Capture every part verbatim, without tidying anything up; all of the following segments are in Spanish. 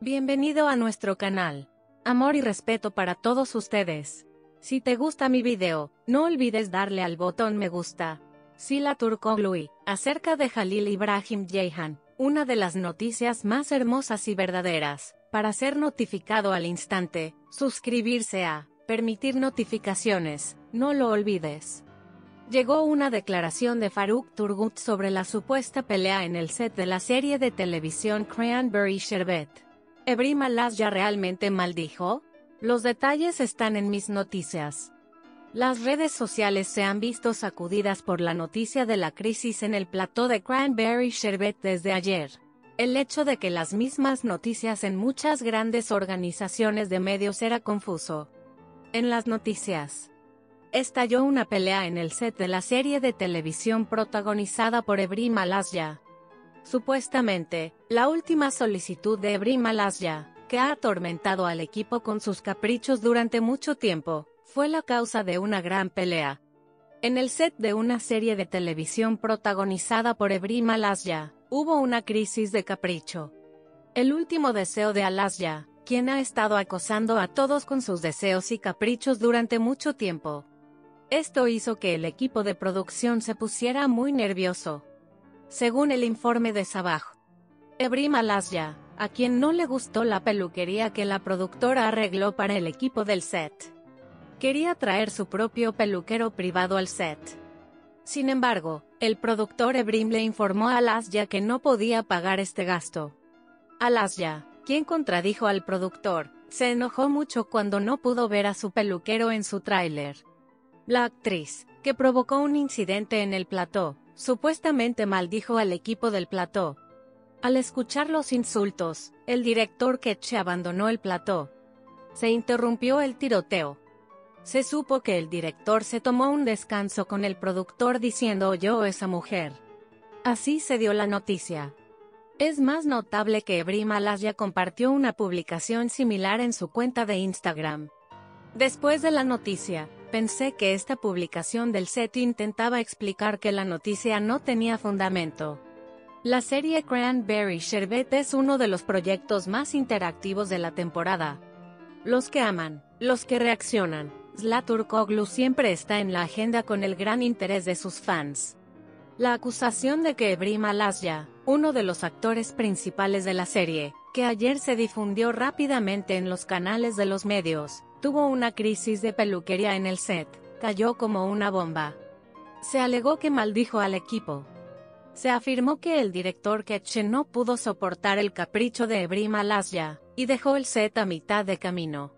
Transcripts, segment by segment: Bienvenido a nuestro canal. Amor y respeto para todos ustedes. Si te gusta mi video, no olvides darle al botón me gusta. Sıla Türkoğlu, acerca de Halil İbrahim Ceyhan, una de las noticias más hermosas y verdaderas. Para ser notificado al instante, suscribirse a, permitir notificaciones, no lo olvides. Llegó una declaración de Faruk Turgut sobre la supuesta pelea en el set de la serie de televisión Cranberry Sherbet. ¿Ebrima Lasya realmente maldijo? Los detalles están en mis noticias. Las redes sociales se han visto sacudidas por la noticia de la crisis en el plató de Cranberry Sherbet desde ayer. El hecho de que las mismas noticias en muchas grandes organizaciones de medios era confuso. En las noticias, estalló una pelea en el set de la serie de televisión protagonizada por Ebrima Lasya. Supuestamente, la última solicitud de Ebrima Lasya, que ha atormentado al equipo con sus caprichos durante mucho tiempo, fue la causa de una gran pelea. En el set de una serie de televisión protagonizada por Ebrima Lasya, hubo una crisis de capricho. El último deseo de Lasya, quien ha estado acosando a todos con sus deseos y caprichos durante mucho tiempo. Esto hizo que el equipo de producción se pusiera muy nervioso. Según el informe de Sabah, Ebrima Lasya, a quien no le gustó la peluquería que la productora arregló para el equipo del set, quería traer su propio peluquero privado al set. Sin embargo, el productor Ebrim le informó a Lasya que no podía pagar este gasto. Lasya, quien contradijo al productor, se enojó mucho cuando no pudo ver a su peluquero en su tráiler. La actriz, que provocó un incidente en el plató, supuestamente maldijo al equipo del plató. Al escuchar los insultos, el director Ketche abandonó el plató. Se interrumpió el tiroteo. Se supo que el director se tomó un descanso con el productor diciendo "oyó esa mujer". Así se dio la noticia. Es más notable que Ebrima Lasya compartió una publicación similar en su cuenta de Instagram. Después de la noticia, pensé que esta publicación del set intentaba explicar que la noticia no tenía fundamento. La serie Cranberry Sherbet es uno de los proyectos más interactivos de la temporada. Los que aman, los que reaccionan, Sıla Türkoğlu siempre está en la agenda con el gran interés de sus fans. La acusación de que Ebrima Lasya, uno de los actores principales de la serie, que ayer se difundió rápidamente en los canales de los medios, tuvo una crisis de peluquería en el set, cayó como una bomba. Se alegó que maldijo al equipo. Se afirmó que el director Ketche no pudo soportar el capricho de Ebrima Lasya, y dejó el set a mitad de camino.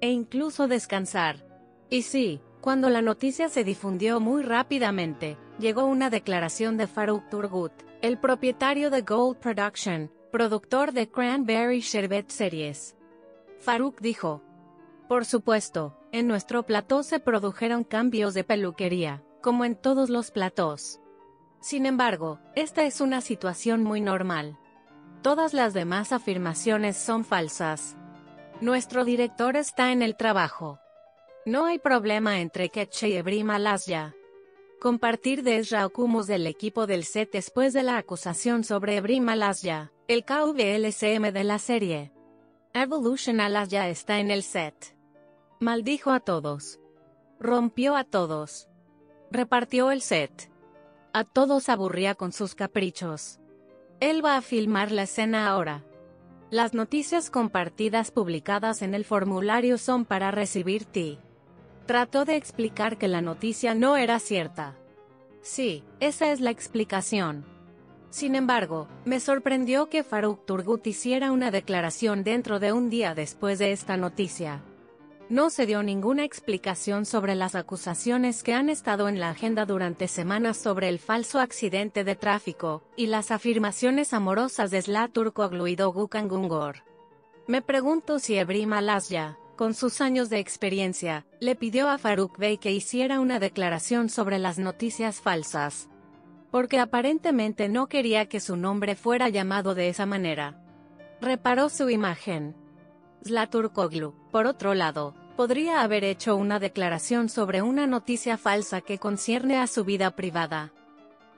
E incluso descansar. Y sí, cuando la noticia se difundió muy rápidamente, llegó una declaración de Faruk Turgut, el propietario de Gold Production, productor de Cranberry Sherbet Series. Faruk dijo: por supuesto, en nuestro plató se produjeron cambios de peluquería, como en todos los platós. Sin embargo, esta es una situación muy normal. Todas las demás afirmaciones son falsas. Nuestro director está en el trabajo. No hay problema entre Ketche y Ebrima Lasya. Compartir de Esra Okumus del equipo del set después de la acusación sobre Ebrima Lasya, el K V L C M de la serie Evolution. Lasya está en el set. Maldijo a todos. Rompió a todos. Repartió el set. A todos aburría con sus caprichos. Él va a filmar la escena ahora. Las noticias compartidas publicadas en el formulario son para recibir ti. Trató de explicar que la noticia no era cierta. Sí, esa es la explicación. Sin embargo, me sorprendió que Faruk Turgut hiciera una declaración dentro de un día después de esta noticia. No se dio ninguna explicación sobre las acusaciones que han estado en la agenda durante semanas sobre el falso accidente de tráfico, y las afirmaciones amorosas de Sıla Türkoğlu y Doğukan Güngör. Me pregunto si Ebrima Lasya, con sus años de experiencia, le pidió a Faruk Bey que hiciera una declaración sobre las noticias falsas. Porque aparentemente no quería que su nombre fuera llamado de esa manera. Reparó su imagen. Sıla Türkoğlu, por otro lado, podría haber hecho una declaración sobre una noticia falsa que concierne a su vida privada.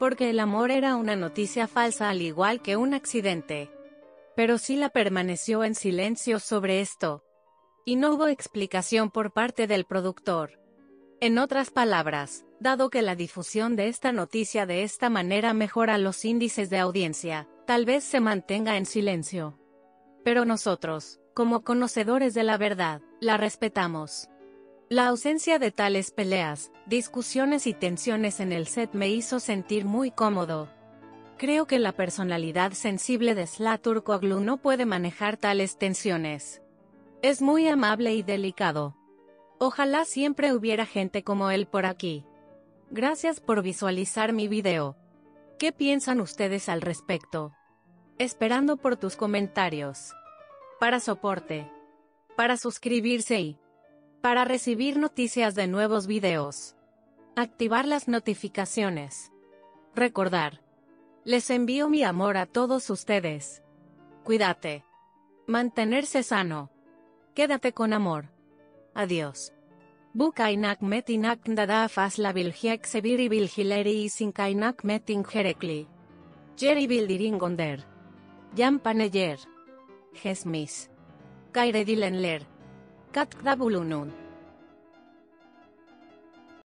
Porque el amor era una noticia falsa al igual que un accidente. Pero Sıla permaneció en silencio sobre esto. Y no hubo explicación por parte del productor. En otras palabras, dado que la difusión de esta noticia de esta manera mejora los índices de audiencia, tal vez se mantenga en silencio. Pero nosotros, como conocedores de la verdad, la respetamos. La ausencia de tales peleas, discusiones y tensiones en el set me hizo sentir muy cómodo. Creo que la personalidad sensible de Sıla Türkoğlu no puede manejar tales tensiones. Es muy amable y delicado. Ojalá siempre hubiera gente como él por aquí. Gracias por visualizar mi video. ¿Qué piensan ustedes al respecto? Esperando por tus comentarios. Para soporte. Para suscribirse y para recibir noticias de nuevos videos. Activar las notificaciones. Recordar. Les envío mi amor a todos ustedes. Cuídate. Mantenerse sano. Quédate con amor. Adiós. Bu kaynak metinak dada fasla bilgiek seviri bilgileri isin kaynak metin gerekli. Jeri bildirin gonder. Jan paneyer. Gesmis. Kayredilenler. Katkdabulunun.